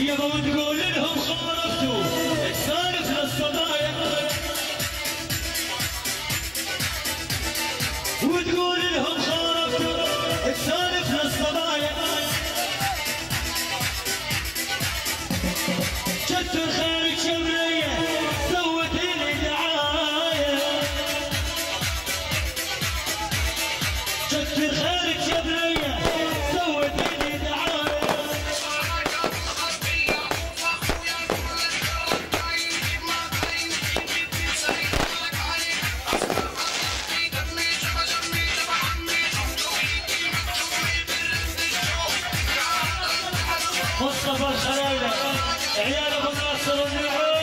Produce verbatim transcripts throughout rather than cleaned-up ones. يبا نقول لهم خرفتوا السالف للصدايا وتقول لهم خرفتوا السالف للصدايا كتر خيرك شمرية سوت لي دعاية كتر خيرك شمرية سوت لي دعاية مصطفى الخلايلة عيال ابو ناصر النعوم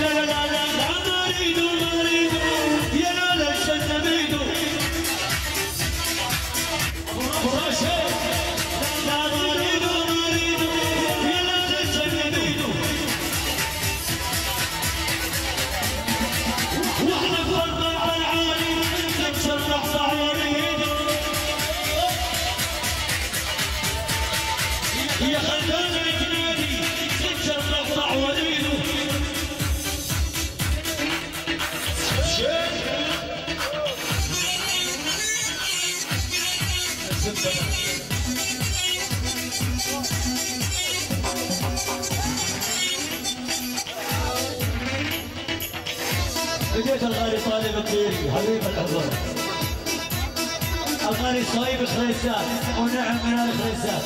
لا لا لا لا ما اريدو ما اريدو يا لا لا شد بيدو ابو راشد لا ما اريدو ما اريدو يا لا لا شد بيدو واحنا بوطن العالي تتشرح صعيريدو يا خدامة تنادي تتشرح صعيريدو بديت الغالي طالب الطيري حبيبك الله الغالي صايب الخريسات ونعم من الخريسات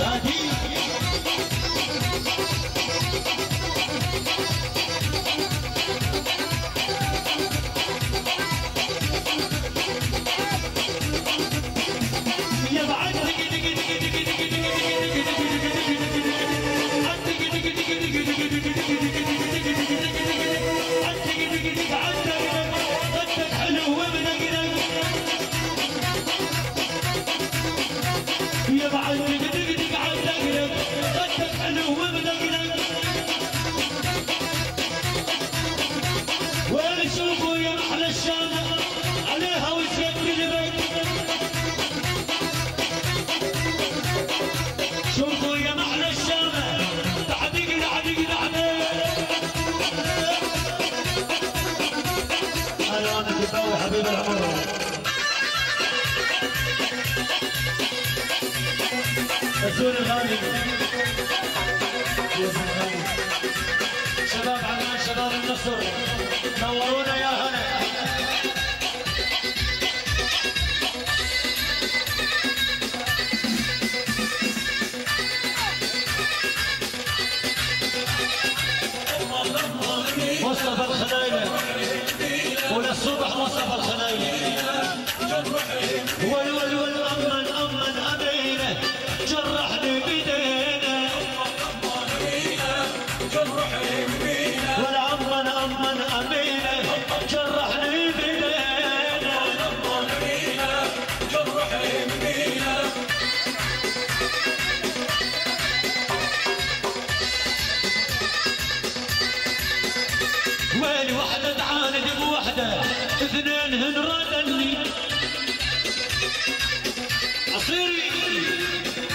غادي حبيب العمر بسوري الغالي شباب عمان شباب النصر نورونا يا هلا مصطفى الخلايلة وللصبح مصطفى الخلايلة ول ول ول أمن أمن أبينا جرحني بدينا ول أمن أمن أبينا جرحني بدينا ويلي وحدة تعاند بوحدة اثنين هنردني عصيري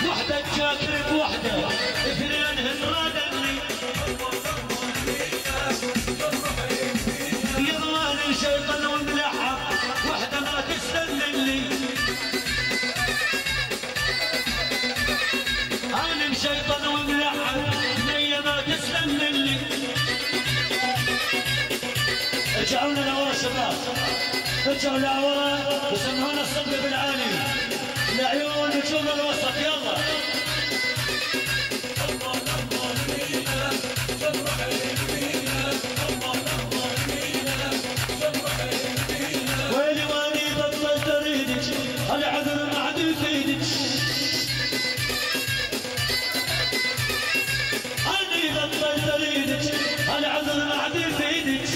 وحدة تشاكر بوحدة اثنين هنردني يضماني شيطان وملحة وحدة ما تستنني انا شيطان وملحة نية ما تستنني ارجعوا لنا لورا شباب ارجعوا لورا وسمعونا الصدمة بالعالي العيون وجوهنا الوسط يلا ويلي واني بطلت اريدك العذر ما عاد يفيدك اني بطلت اريدك العذر ما عاد يفيدك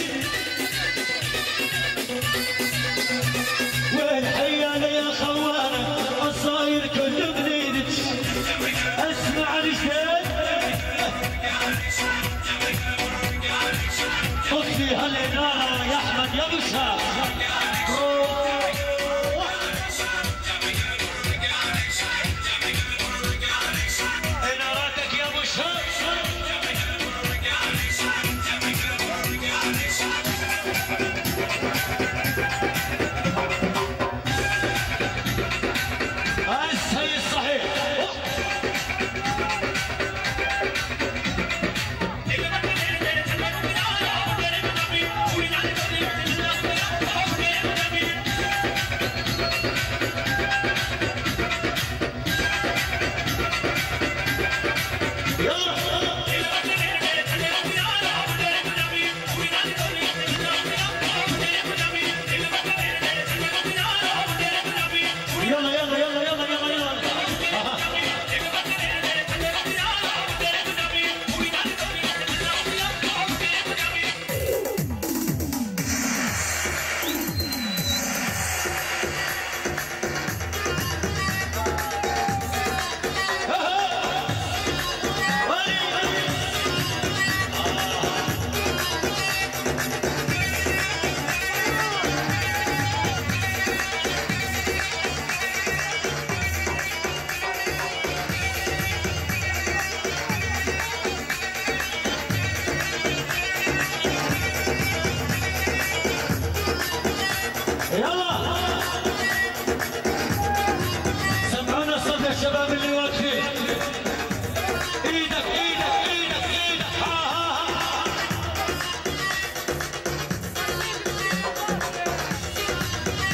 وين حيانا يا خوانا الصاير كله بنيدك اسمع رجال اختي هلا عيون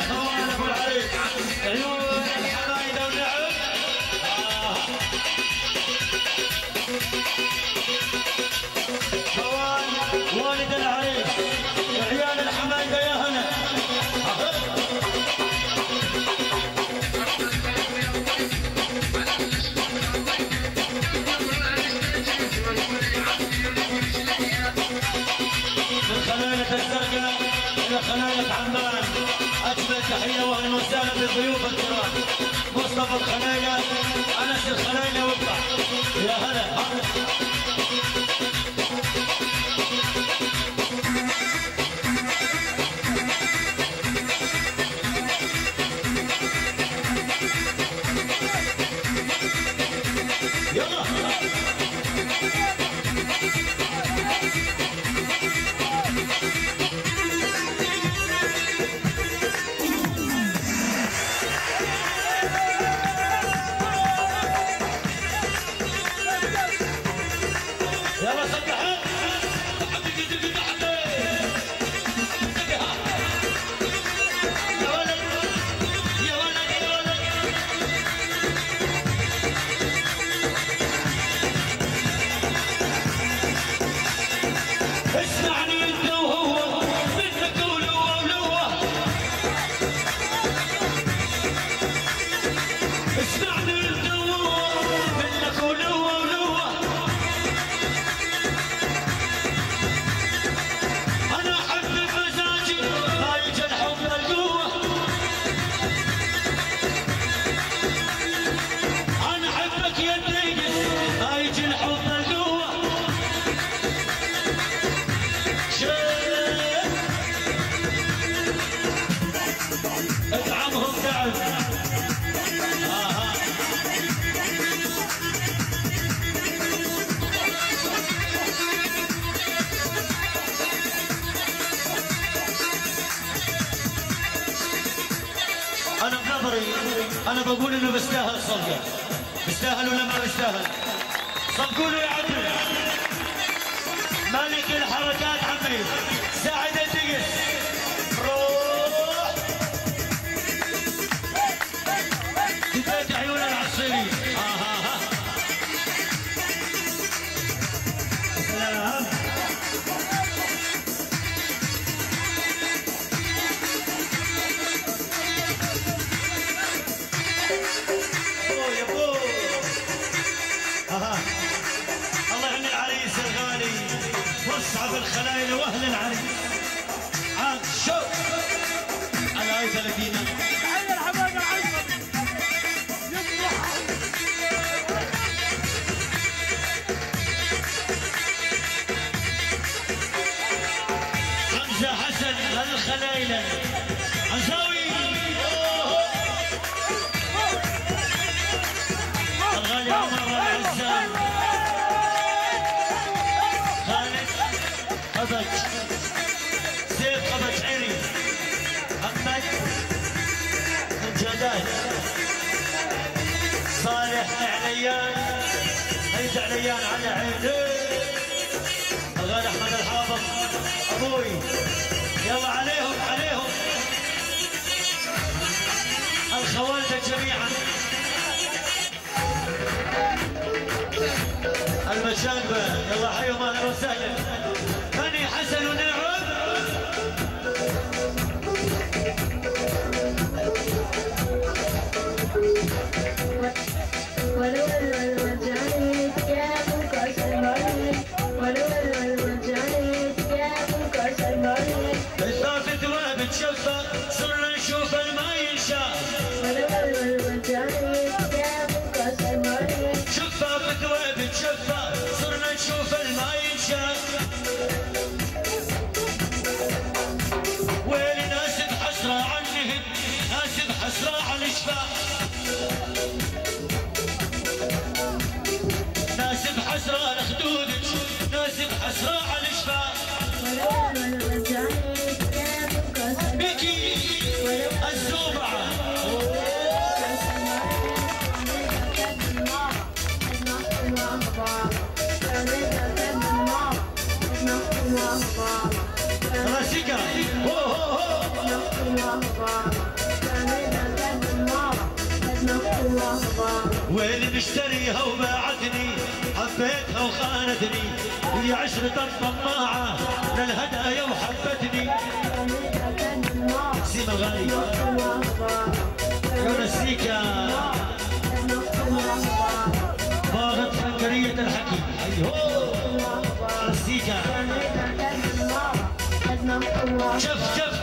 خوالف العريق عيون ضابط حنينه انس الحنينه وابطح. يا هلا أنا بقول إنه بيستاهل صفقة، بيستاهل ولا ما بيستاهل؟ صفقوا له يا عمي. ملك الحركات عمي، ساعد الدقس، روح. كفاية عيون العصيري، آه آه سلام. الخلايا واهل العريس عاد شوف على اي ثلاثين على الحماده عشرة يفرح حمزه حسن الخلايا عزاوي الغالي عمر العزام قبج زيد قبج عري أحمد من جداد صالح عليان هيدا عليان على عيني الغالي أحمد الحافظ أبوي يلا عليهم عليهم الخوالد جميعا المشابه يلا حيهم أهلا وسهلا حسن ونعم ولو المجاني تجابوا كاس المعين ولو المجاني تجابوا كاس المعين اضافة وهب تشفى صرنا نشوف الما ينشاف ولو المجاني تجابوا كاس المعين شفافة وهب تشفى صرنا نشوف الما ينشاف ناس بحسرة على خدودك ناس بحسرة على شفاك بكي الزوبعة راسكة هو هو هو وين مشتريها وباعتني حبيتها وخانتني هي عشرة طماعة للهدايا وحبتني سيما الغالي ونسيكا باغت فنكرية الحكي ايوه نسيكا شف شف